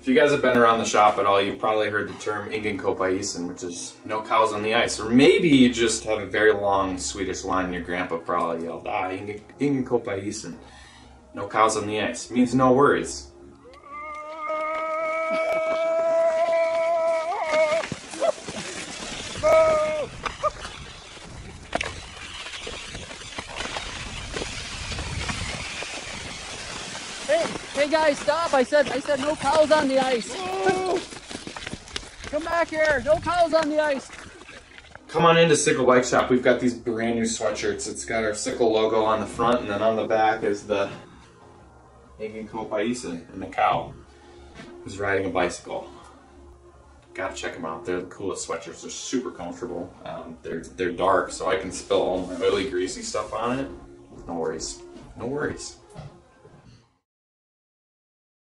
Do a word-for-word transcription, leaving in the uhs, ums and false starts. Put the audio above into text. If you guys have been around the shop at all, you've probably heard the term Ingen Ko Pa Isen, which is no cows on the ice. Or maybe you just have a very long Swedish line your grandpa probably yelled, ah, Ingen Ko Pa Isen. No cows on the ice. It means no worries. Hey, hey guys, stop! I said, I said, no cows on the ice. Whoa. Come back here! No cows on the ice. Come on into Sickle Bike Shop. We've got these brand new sweatshirts. It's got our Sickle logo on the front, and then on the back is the Ingen Ko Pa Isen and the cow who's riding a bicycle. Gotta check them out. They're the coolest sweatshirts. They're super comfortable. Um, they're they're dark, so I can spill all my oily, greasy stuff on it. No worries. No worries.